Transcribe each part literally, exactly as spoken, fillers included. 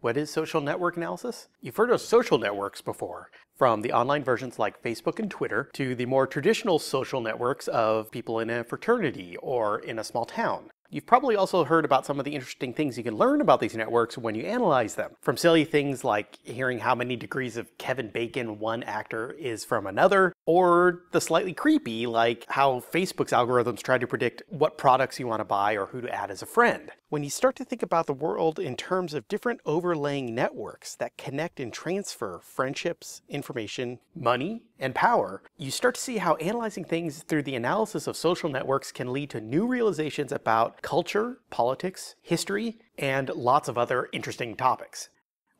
What is social network analysis? You've heard of social networks before, from the online versions like Facebook and Twitter to the more traditional social networks of people in a fraternity or in a small town. You've probably also heard about some of the interesting things you can learn about these networks when you analyze them, from silly things like hearing how many degrees of Kevin Bacon one actor is from another, or the slightly creepy, like how Facebook's algorithms try to predict what products you want to buy or who to add as a friend. When you start to think about the world in terms of different overlaying networks that connect and transfer friendships, information, money, and power, you start to see how analyzing things through the analysis of social networks can lead to new realizations about culture, politics, history, and lots of other interesting topics.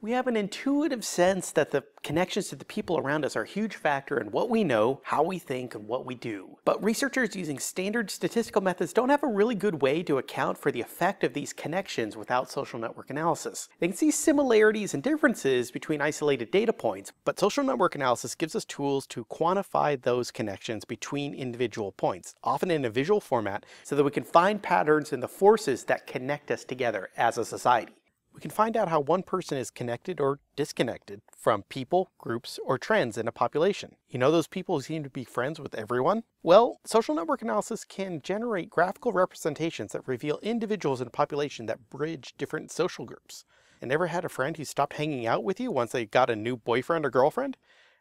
We have an intuitive sense that the connections to the people around us are a huge factor in what we know, how we think, and what we do. But researchers using standard statistical methods don't have a really good way to account for the effect of these connections without social network analysis. They can see similarities and differences between isolated data points, but social network analysis gives us tools to quantify those connections between individual points, often in a visual format, so that we can find patterns in the forces that connect us together as a society. We can find out how one person is connected or disconnected from people, groups, or trends in a population. You know those people who seem to be friends with everyone? Well, social network analysis can generate graphical representations that reveal individuals in a population that bridge different social groups. And ever had a friend who stopped hanging out with you once they got a new boyfriend or girlfriend?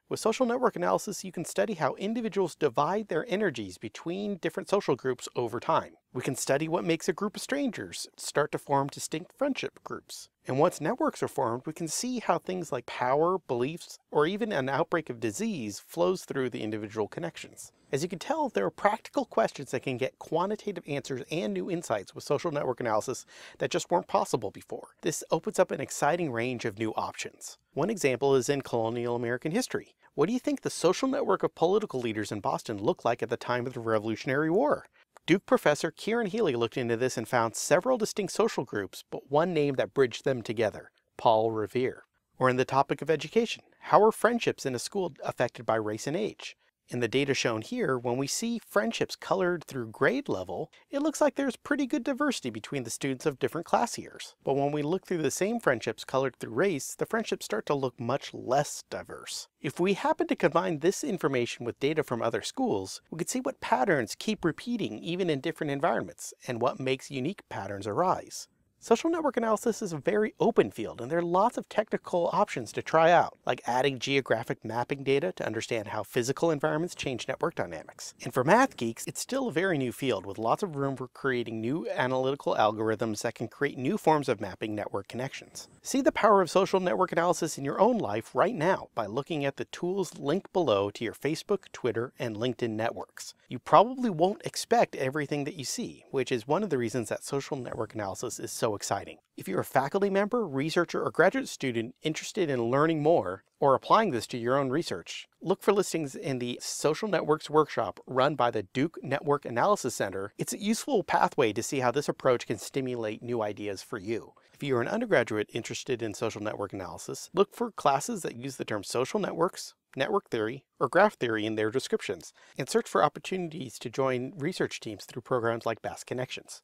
With social network analysis, you can study how individuals divide their energies between different social groups over time. We can study what makes a group of strangers start to form distinct friendship groups. And once networks are formed, we can see how things like power, beliefs, or even an outbreak of disease flows through the individual connections. As you can tell, there are practical questions that can get quantitative answers and new insights with social network analysis that just weren't possible before. This opens up an exciting range of new options. One example is in colonial American history. What do you think the social network of political leaders in Boston looked like at the time of the Revolutionary War? Duke professor Kieran Healy looked into this and found several distinct social groups, but one name that bridged them together: Paul Revere. Or in the topic of education, how are friendships in a school affected by race and age? In the data shown here, when we see friendships colored through grade level, it looks like there's pretty good diversity between the students of different class years. But when we look through the same friendships colored through race, the friendships start to look much less diverse. If we happen to combine this information with data from other schools, we could see what patterns keep repeating even in different environments, and what makes unique patterns arise. Social network analysis is a very open field, and there are lots of technical options to try out, like adding geographic mapping data to understand how physical environments change network dynamics. And for math geeks, it's still a very new field with lots of room for creating new analytical algorithms that can create new forms of mapping network connections. See the power of social network analysis in your own life right now by looking at the tools linked below to your Facebook, Twitter, and LinkedIn networks. You probably won't expect everything that you see, which is one of the reasons that social network analysis is so exciting. If you're a faculty member, researcher, or graduate student interested in learning more or applying this to your own research, look for listings in the Social Networks Workshop run by the Duke Network Analysis Center. It's a useful pathway to see how this approach can stimulate new ideas for you. If you're an undergraduate interested in social network analysis, look for classes that use the term social networks, network theory, or graph theory in their descriptions, and search for opportunities to join research teams through programs like Bass Connections.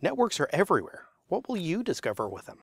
Networks are everywhere. What will you discover with them?